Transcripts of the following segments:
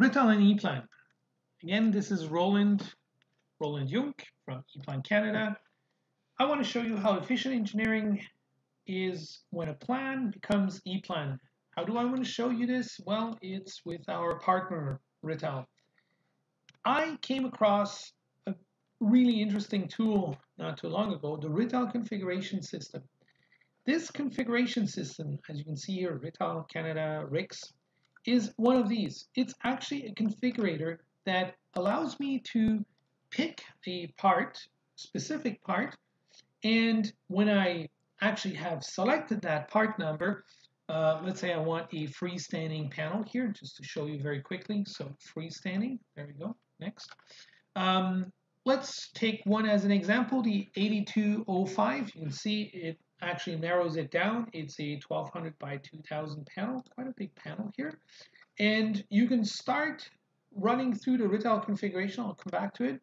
Rittal and E-Plan. Again, this is Roland Younk from E-Plan Canada. I want to show you how efficient engineering is when a plan becomes E-Plan. How do I want to show you this? Well, it's with our partner, Rittal. I came across a really interesting tool not too long ago, the Rittal configuration system. This configuration system, as you can see here, Rittal Canada RICS, is one of these. It's actually a configurator that allows me to pick a part, specific part, and when I actually have selected that part number, let's say I want a freestanding panel here, just to show you very quickly. So freestanding, there we go, next. Let's take one as an example, the 8205. You can see it actually narrows it down. It's a 1200 by 2000 panel, quite a big panel here. And you can start running through the Rittal configuration, I'll come back to it,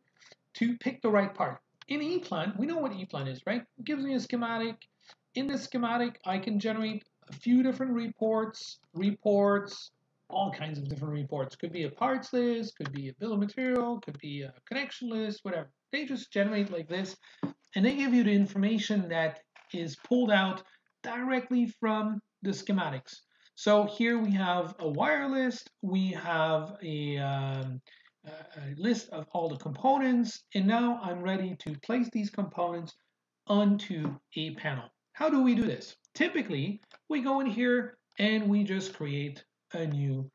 to pick the right part. In E-Plan, we know what E-Plan is, right? It gives me a schematic. In the schematic, I can generate a few different reports, all kinds of different reports. Could be a parts list, could be a bill of material, could be a connection list, whatever. They just generate like this, and they give you the information that is pulled out directly from the schematics. So here we have a wire list, we have a list of all the components, and now I'm ready to place these components onto a panel. How do we do this? Typically, we go in here and we just create a new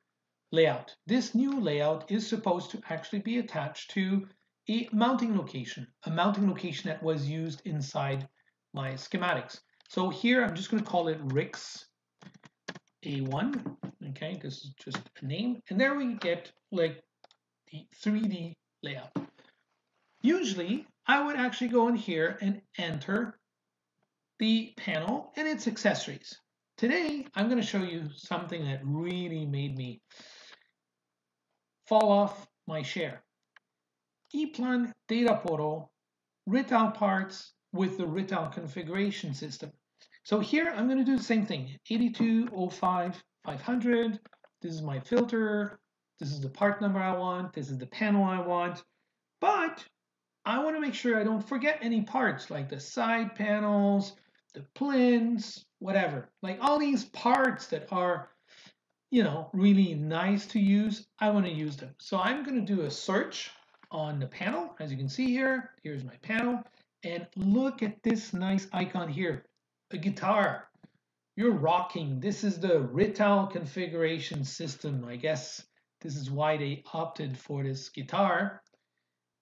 layout. This new layout is supposed to actually be attached to a mounting location that was used inside my schematics. So here, I'm just going to call it RICS A1, okay, this is just a name, and there we get like the 3D layout. Usually, I would actually go in here and enter the panel and its accessories. Today, I'm going to show you something that really made me fall off my chair. E-Plan data portal, Rittal parts with the Rittal configuration system. So here, I'm going to do the same thing, 8205-500. This is my filter. This is the part number I want. This is the panel I want. But I want to make sure I don't forget any parts, like the side panels, the plinths, whatever. Like all these parts that are, you know, really nice to use, I want to use them. So I'm going to do a search on the panel. As you can see here, here's my panel. And look at this nice icon here, a guitar. You're rocking. This is the Rittal configuration system, I guess. This is why they opted for this guitar.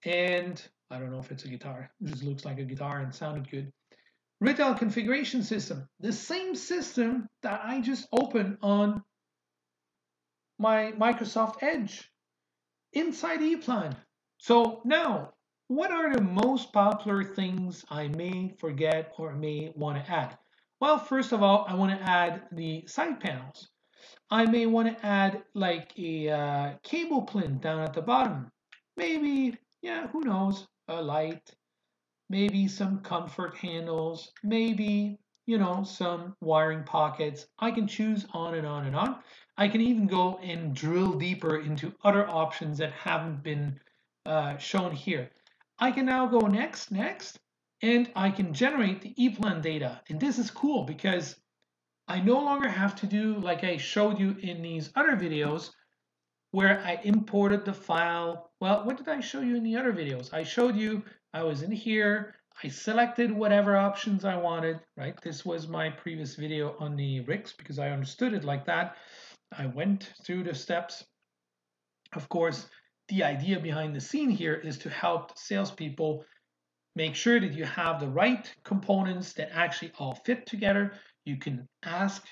And I don't know if it's a guitar. It just looks like a guitar and sounded good. Rittal configuration system. The same system that I just opened on my Microsoft Edge inside E-Plan. So now, what are the most popular things I may forget or may want to add? Well, first of all, I want to add the side panels. I may want to add like a cable plinth down at the bottom. Maybe, yeah, who knows, a light, maybe some comfort handles, maybe, you know, some wiring pockets. I can choose on and on and on. I can even go and drill deeper into other options that haven't been shown here. I can now go next, and I can generate the E-Plan data. And this is cool because I no longer have to do like I showed you in these other videos where I imported the file. Well, what did I show you in the other videos? I showed you, I was in here, I selected whatever options I wanted, right? This was my previous video on the RICS because I understood it like that. I went through the steps. Of course, the idea behind the scene here is to help salespeople make sure that you have the right components that actually all fit together. You can ask,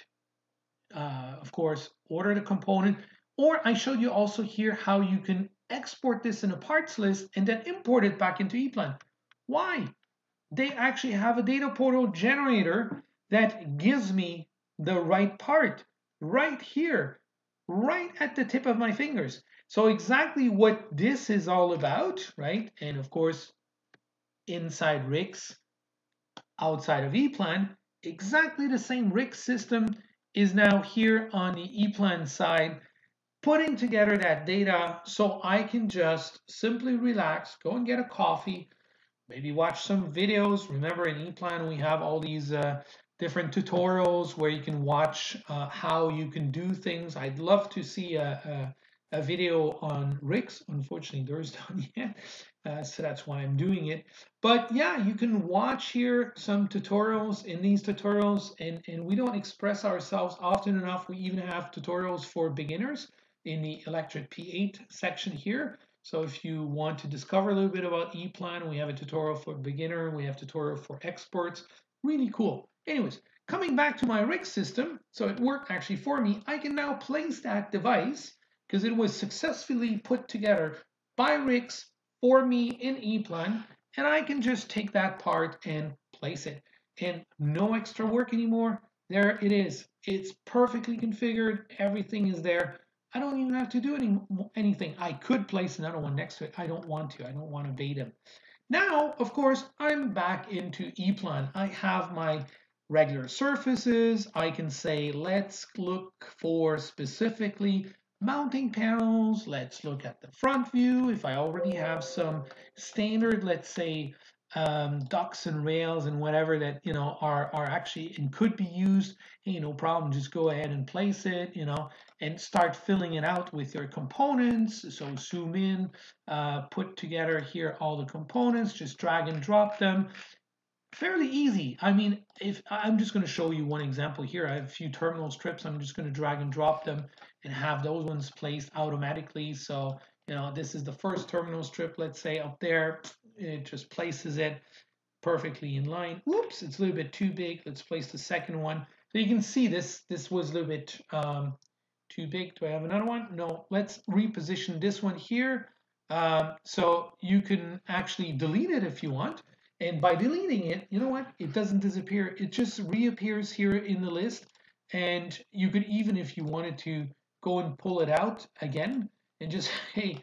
of course, order the component, or I showed you also here how you can export this in a parts list and then import it back into E-Plan. Why? They actually have a data portal generator that gives me the right part right here, right at the tip of my fingers. So exactly what this is all about, right? And of course, inside RICS, outside of E-Plan, exactly the same RICS system is now here on the E-Plan side putting together that data so I can just simply relax, go and get a coffee, maybe watch some videos. Remember in ePlan, we have all these different tutorials where you can watch how you can do things. I'd love to see a video on RICS. Unfortunately, there's none yet, so that's why I'm doing it. But yeah, you can watch here some tutorials. In these tutorials, and we don't express ourselves often enough, we even have tutorials for beginners in the electric P8 section here. So if you want to discover a little bit about ePlan, we have a tutorial for beginner, we have tutorial for experts, really cool. Anyways, coming back to my RICS system, so it worked actually for me, I can now place that device because it was successfully put together by RICS for me in ePlan, and I can just take that part and place it. And no extra work anymore. There it is. It's perfectly configured. Everything is there. I don't even have to do anything. I could place another one next to it. I don't want to. I don't want to bait him. Now, of course, I'm back into ePlan. I have my regular surfaces. I can say, let's look for specifically mounting panels. Let's look at the front view. If I already have some standard, let's say, docks and rails and whatever that, you know, are actually and could be used, hey, no problem, just go ahead and place it, you know, and start filling it out with your components. So zoom in, put together here all the components, just drag and drop them. Fairly easy. I mean, if I'm just going to show you one example here. I have a few terminal strips. I'm just going to drag and drop them and have those ones placed automatically. So, you know, this is the first terminal strip, let's say, up there. It just places it perfectly in line. Whoops, it's a little bit too big. Let's place the second one. So you can see this was a little bit too big. Do I have another one? No, let's reposition this one here. So you can actually delete it if you want. And by deleting it, you know what? It doesn't disappear. It just reappears here in the list. And you could even, if you wanted to, go and pull it out again and just, hey,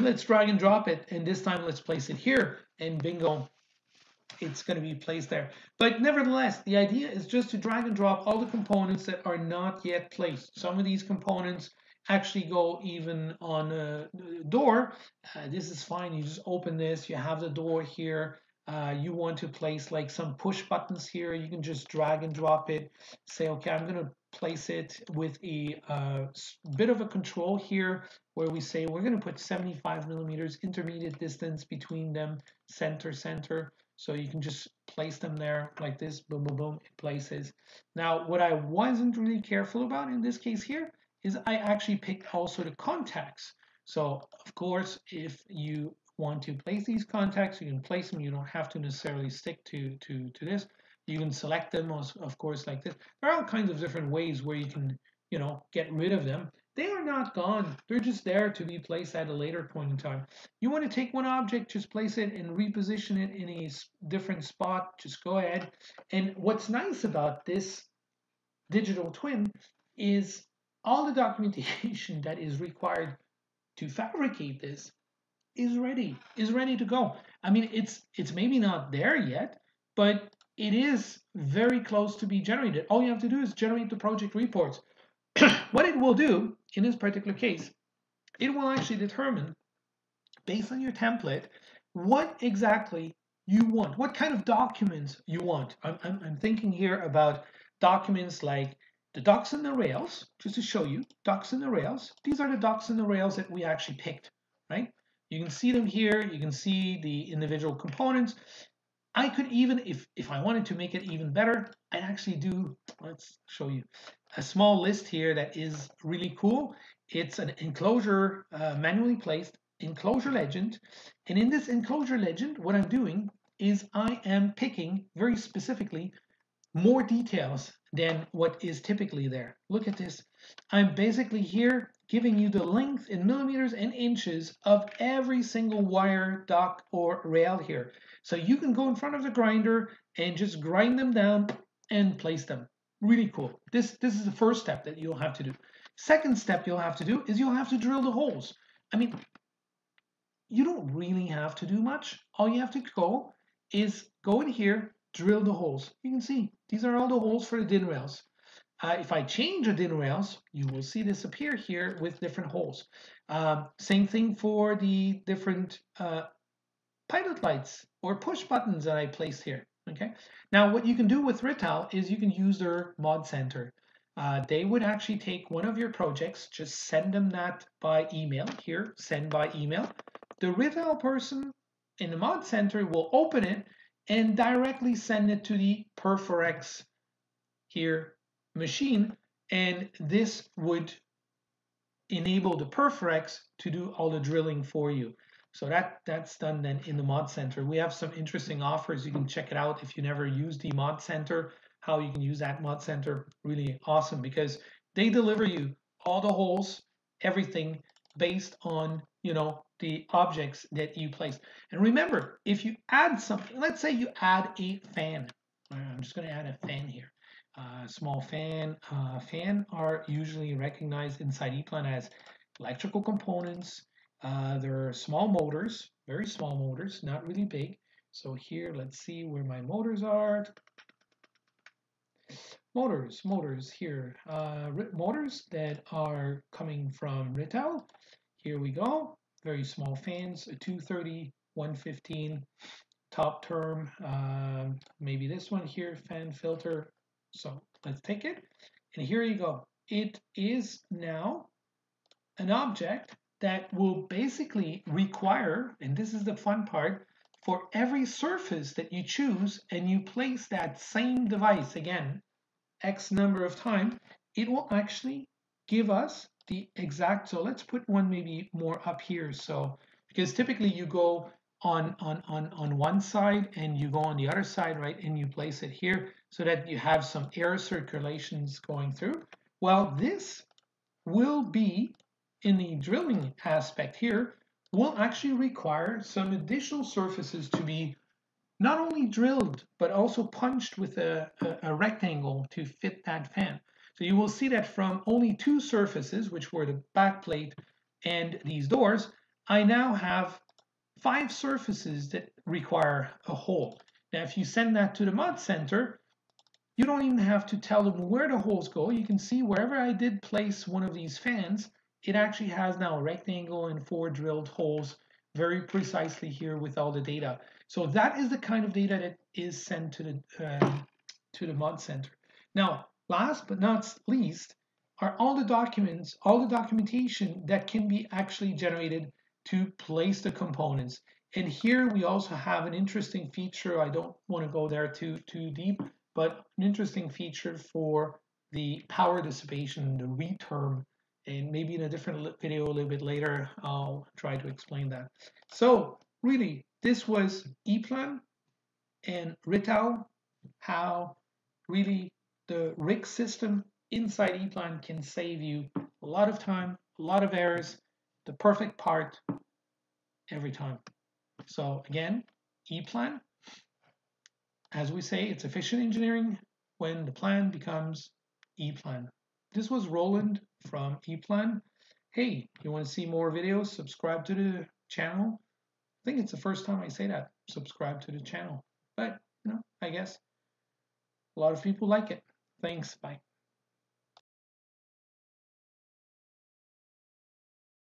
let's drag and drop it. And this time, let's place it here. And bingo, it's going to be placed there. But nevertheless, the idea is just to drag and drop all the components that are not yet placed. Some of these components actually go even on a door. This is fine. You just open this. You have the door here. You want to place like some push buttons here. You can just drag and drop it. Say, okay, I'm going to place it with a bit of a control here where we say we're going to put 75 mm intermediate distance between them, center. So you can just place them there like this, boom, boom, boom, it places. Now, what I wasn't really careful about in this case here is I actually picked also the contacts. So of course, if you want to place these contacts, you can place them. You don't have to necessarily stick to this. You can select them, of course, like this. There are all kinds of different ways where you can, you know, get rid of them. They are not gone. They're just there to be placed at a later point in time. You want to take one object, just place it and reposition it in a different spot. Just go ahead. And what's nice about this digital twin is all the documentation that is required to fabricate this is ready to go. I mean, it's maybe not there yet, but it is very close to be generated. All you have to do is generate the project reports. What it will do in this particular case, it will actually determine, based on your template, what exactly you want, what kind of documents you want. I'm thinking here about documents like the docks and the rails, just to show you, docks and the rails. These are the docks and the rails that we actually picked, right? You can see them here. You can see the individual components. I could even, if I wanted to make it even better, I'd actually do, let's show you, a small list here that is really cool. It's an enclosure, manually placed enclosure legend. And in this enclosure legend, what I'm doing is I am picking very specifically more details than what is typically there. Look at this. I'm basically here giving you the length in millimeters and inches of every single wire, dock, or rail here. So you can go in front of the grinder and just grind them down and place them. Really cool. This is the first step that you'll have to do. Second step you'll have to do is you'll have to drill the holes. I mean, you don't really have to do much. All you have to go is go in here, drill the holes. You can see these are all the holes for the DIN rails. If I change the thin rails, you will see this appear here with different holes. Same thing for the different pilot lights or push buttons that I placed here. Okay. Now, what you can do with Rittal is you can use their mod center. They would actually take one of your projects, just send them that by email. Here, send by email. The Rittal person in the mod center will open it and directly send it to the Perforex here machine, and this would enable the Perforex to do all the drilling for you. So that's done then in the mod center. We have some interesting offers. You can check it out if you never use the mod center, how you can use that mod center. Really awesome, because they deliver you all the holes, everything based on, you know, the objects that you place. And remember, if you add something, let's say you add a fan. I'm just going to add a fan here. Small fan. Fan are usually recognized inside ePlan as electrical components. They're small motors, very small motors, not really big. So here, let's see where my motors are. Motors here. Motors that are coming from Rittal. Here we go. Very small fans, 230, 115, top term. Maybe this one here, fan filter. So let's take it. And here you go. It is now an object that will basically require, and this is the fun part, for every surface that you choose and you place that same device again, X number of times, it will actually give us the exact. So let's put one maybe more up here. So because typically you go on one side and you go on the other side, right? And you place it here so that you have some air circulations going through. Well, this will be in the drilling aspect here, will actually require some additional surfaces to be not only drilled, but also punched with a rectangle to fit that fan. So you will see that from only two surfaces, which were the back plate and these doors, I now have 5 surfaces that require a hole. Now, if you send that to the mod center, you don't even have to tell them where the holes go. You can see wherever I did place one of these fans, it actually has now a rectangle and 4 drilled holes very precisely here with all the data. So that is the kind of data that is sent to the mod center. Now, last but not least, are all the documents, all the documentation that can be actually generated to place the components. And here we also have an interesting feature. I don't want to go there too deep, but an interesting feature for the power dissipation, the RICS term, and maybe in a different video a little bit later, I'll try to explain that. So really, this was ePlan and Rittal, how really the RICS system inside ePlan can save you a lot of time, a lot of errors, the perfect part every time. So again, ePlan, as we say, it's efficient engineering when the plan becomes ePlan. This was Roland from ePlan. Hey, you want to see more videos? Subscribe to the channel. I think it's the first time I say that, subscribe to the channel. But, you know, I guess a lot of people like it. Thanks, bye.